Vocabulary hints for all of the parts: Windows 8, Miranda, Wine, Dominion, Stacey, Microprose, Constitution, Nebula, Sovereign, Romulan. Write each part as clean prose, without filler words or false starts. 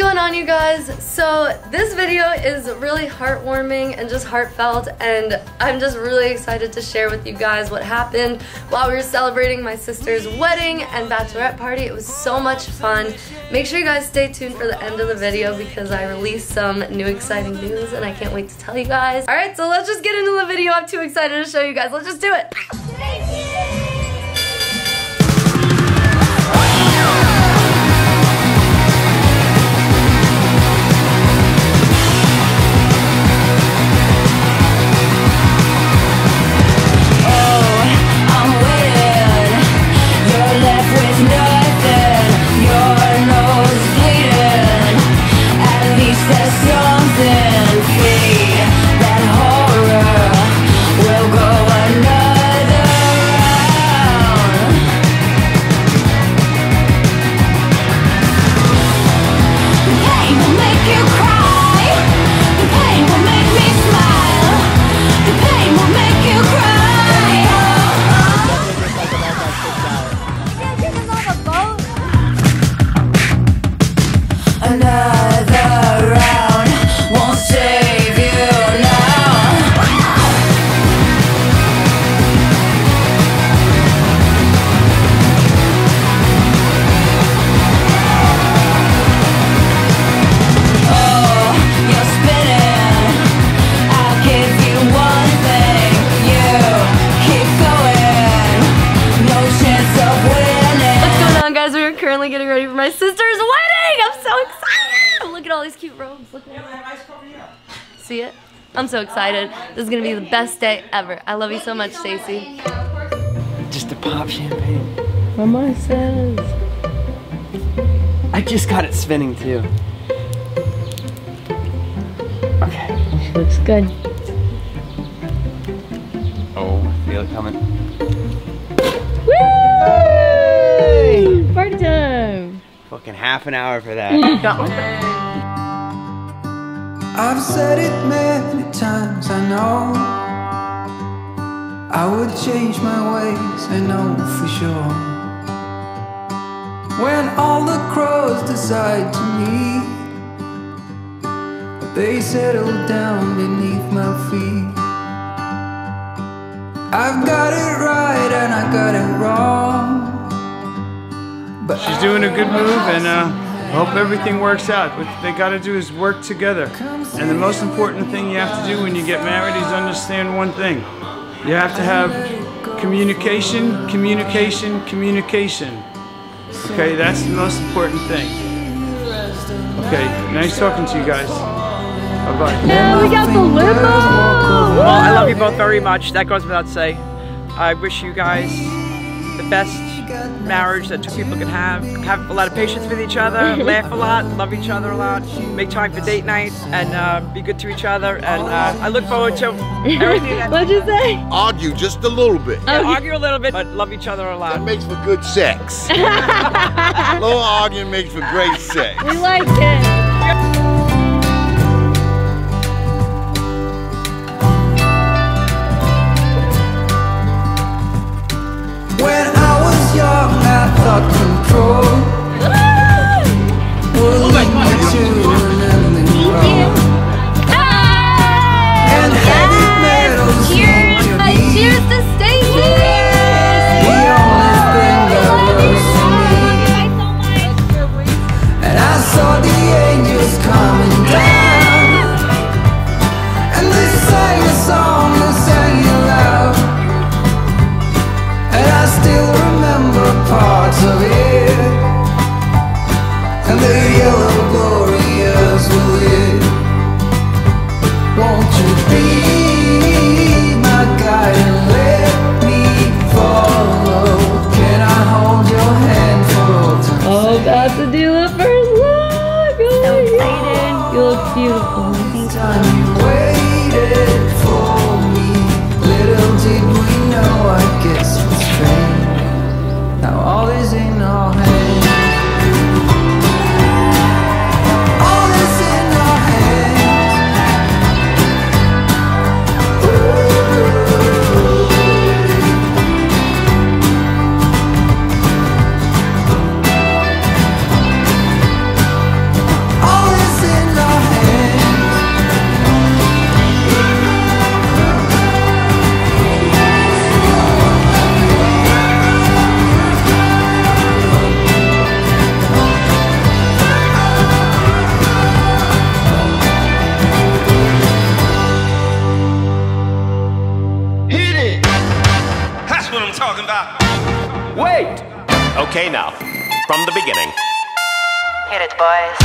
going on, you guys? So this video is really heartwarming and just heartfelt, and I'm just really excited to share with you guys what happened while we were celebrating my sister's wedding and bachelorette party. It was so much fun. Make sure you guys stay tuned for the end of the video because I released some new exciting news and I can't wait to tell you guys. Alright, so let's just get into the video. I'm too excited to show you guys. Let's just do it. Getting ready for my sister's wedding. I'm so excited. Look at all these cute robes. Look at them. See it? I'm so excited. This is gonna be the best day ever. I love you so much, Stacey. Just to pop champagne. Mama says. I just got it spinning too. Okay. She looks good. Oh, I feel it coming. Woo! Party time! Fucking half an hour for that. I've said it many times, I know. I would change my ways, I know for sure. When all the crows decide to meet, they settle down beneath my feet. I've got it right and I got it wrong. She's doing a good move, and hope everything works out. What they got to do is work together. And the most important thing you have to do when you get married is understand one thing. You have to have communication, communication, communication. Okay, that's the most important thing. Okay, nice talking to you guys. Bye-bye. Yeah, we got the limo! Well, I love you both very much. That goes without saying. I wish you guys the best marriage that two people can have a lot of patience with each other, laugh a lot, love each other a lot, make time for date night, and be good to each other. And I look forward to everything. What'd you say? Argue just a little bit. Yeah, argue a little bit, but love each other a lot. That makes for good sex. A little arguing makes for great sex. We like it. Beautiful. Time you waited for me. Little did we know I get so strange. Now all is in our hands. All is in our hands. Ooh. All Okay now, from the beginning. Hit it, boys.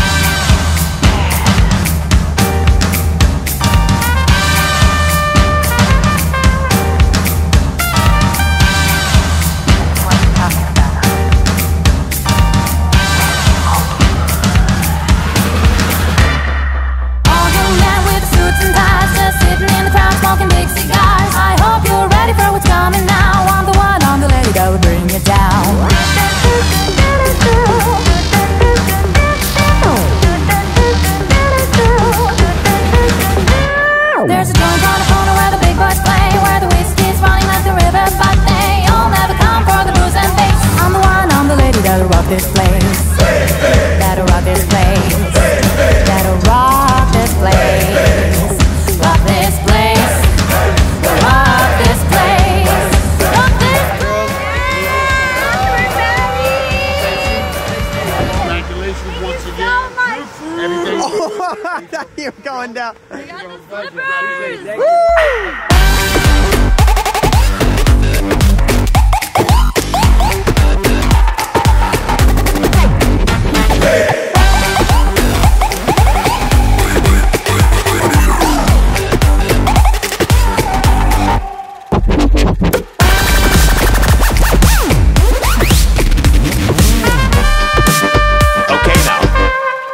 This place, that'll rock this place, that'll rock this place, rock this place, rock this place, rock this place. Congratulations once again. Oh, I you're going down. We got the slippers. Woo!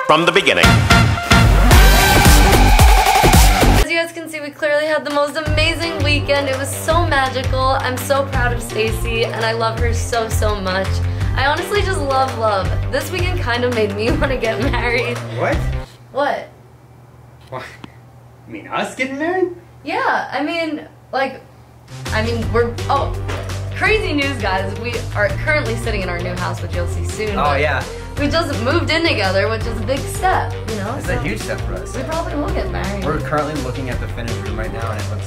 From the beginning. As you guys can see, we clearly had the most amazing weekend. It was so magical. I'm so proud of Stacey, and I love her so, so much. I honestly just love. This weekend kind of made me want to get married. What? What? What? You mean us getting married? Yeah, I mean, like, we're, oh, crazy news, guys. We are currently sitting in our new house, which you'll see soon. Oh, yeah. We just moved in together, which is a big step, you know? It's a huge step for us. We probably will get married. We're currently looking at the finished room right now, and it looks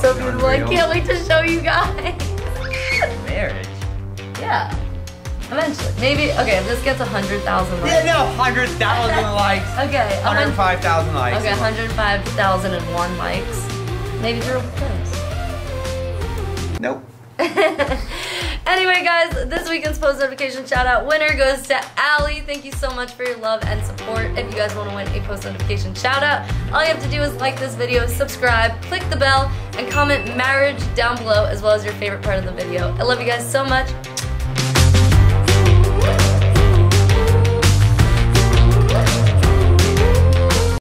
so beautiful. Unreal. I can't wait to show you guys. Marriage? Yeah. Eventually. Maybe, okay, if this gets 100,000 likes. Yeah, no, 100,000 likes. Okay. 105,000 likes. Okay, 105,001 likes. Maybe they're close. Nope. Anyway, guys, this weekend's post notification shout out winner goes to Allie. Thank you so much for your love and support. If you guys want to win a post notification shout out, all you have to do is like this video, subscribe, click the bell, and comment marriage down below, as well as your favorite part of the video. I love you guys so much.